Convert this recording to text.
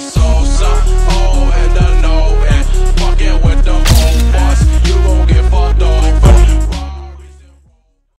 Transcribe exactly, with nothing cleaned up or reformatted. Sosa, oh, and I know.